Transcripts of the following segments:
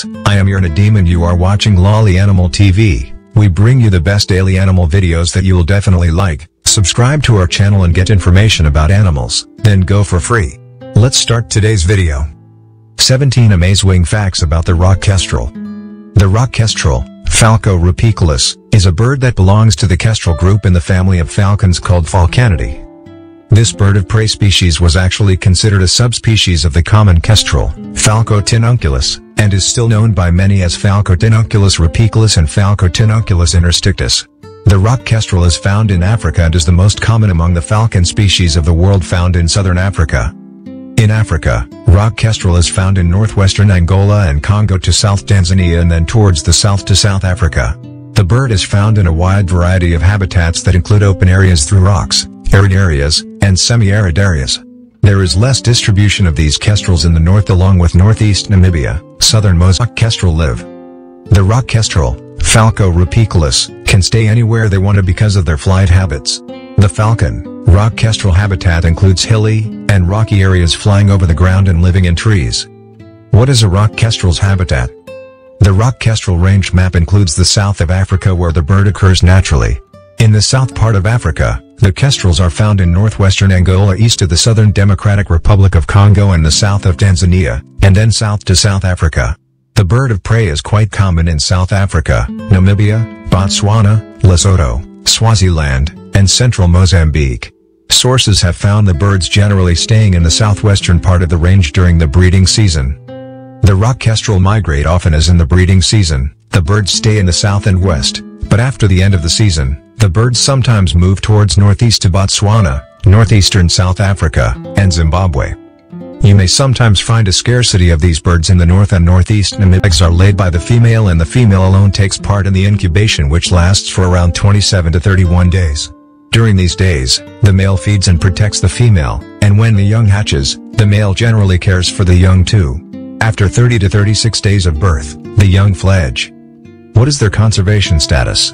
friends, I am your Nadeem and you are watching Lolly Animal TV. We bring you the best daily animal videos that you'll definitely like. Subscribe to our channel and get information about animals, then go for free. Let's start today's video. 17 amazing facts about the rock kestrel. The rock kestrel, Falco rupicolus, is a bird that belongs to the kestrel group in the family of falcons called Falconidae. This bird of prey species was actually considered a subspecies of the common kestrel, Falco tinnunculus, and is still known by many as Falco tinnunculus rupicolus and Falco tinnunculus interstictus. The rock kestrel is found in Africa and is the most common among the falcon species of the world found in southern Africa. In Africa, rock kestrel is found in northwestern Angola and Congo to south Tanzania and then towards the south to South Africa. The bird is found in a wide variety of habitats that include open areas through rocks, arid areas, and semi-arid areas. There is less distribution of these kestrels in the north along with northeast Namibia, southern Mozambique kestrel live. The rock kestrel, Falco rupicolus, can stay anywhere they want to because of their flight habits. The falcon, rock kestrel habitat includes hilly and rocky areas flying over the ground and living in trees. What is a rock kestrel's habitat? The rock kestrel range map includes the south of Africa where the bird occurs naturally. In the south part of Africa, the kestrels are found in northwestern Angola east of the southern Democratic Republic of Congo and the south of Tanzania, and then south to South Africa. The bird of prey is quite common in South Africa, Namibia, Botswana, Lesotho, Swaziland, and central Mozambique. Sources have found the birds generally staying in the southwestern part of the range during the breeding season. The rock kestrel migrate often as in the breeding season. The birds stay in the south and west, but after the end of the season, the birds sometimes move towards northeast to Botswana, northeastern South Africa, and Zimbabwe. You may sometimes find a scarcity of these birds in the north and northeast Namibia. Eggs are laid by the female and the female alone takes part in the incubation which lasts for around 27 to 31 days. During these days, the male feeds and protects the female, and when the young hatches, the male generally cares for the young too. After 30 to 36 days of birth, the young fledge. What is their conservation status?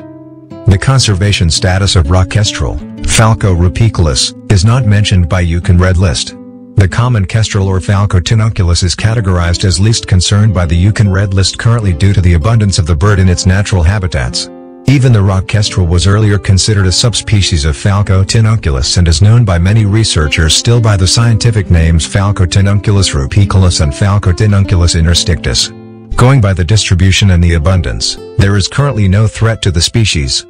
The conservation status of rock kestrel, Falco rupicolus, is not mentioned by IUCN Red List. The common kestrel or Falco tinnunculus is categorized as least concerned by the IUCN Red List currently due to the abundance of the bird in its natural habitats. Even the rock kestrel was earlier considered a subspecies of Falco tinnunculus and is known by many researchers still by the scientific names Falco tinnunculus rupicolus and Falco tinnunculus interstictus. Going by the distribution and the abundance, there is currently no threat to the species.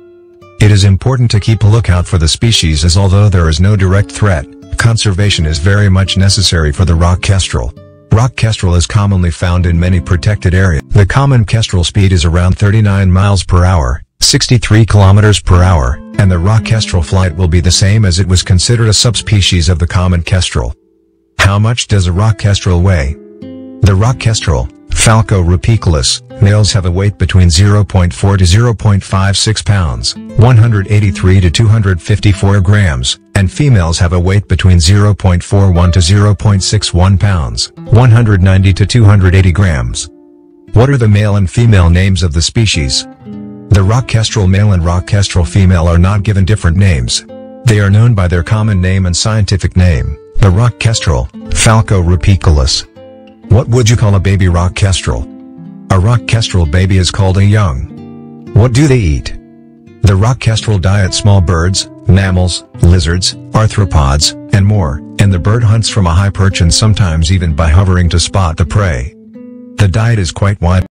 It is important to keep a lookout for the species as although there is no direct threat, conservation is very much necessary for the rock kestrel. Rock kestrel is commonly found in many protected areas. The common kestrel speed is around 39 miles per hour, 63 kilometers per hour, and the rock kestrel flight will be the same as it was considered a subspecies of the common kestrel. How much does a rock kestrel weigh? The rock kestrel, Falco rupicolus, males have a weight between 0.4 to 0.56 pounds, 183 to 254 grams, and females have a weight between 0.41 to 0.61 pounds, 190 to 280 grams. What are the male and female names of the species? The rock kestrel male and rock kestrel female are not given different names. They are known by their common name and scientific name, the rock kestrel, Falco rupicolus. What would you call a baby rock kestrel? A rock kestrel baby is called a young. What do they eat? The rock kestrel diet small birds, mammals, lizards, arthropods, and more, and the bird hunts from a high perch and sometimes even by hovering to spot the prey. The diet is quite wide.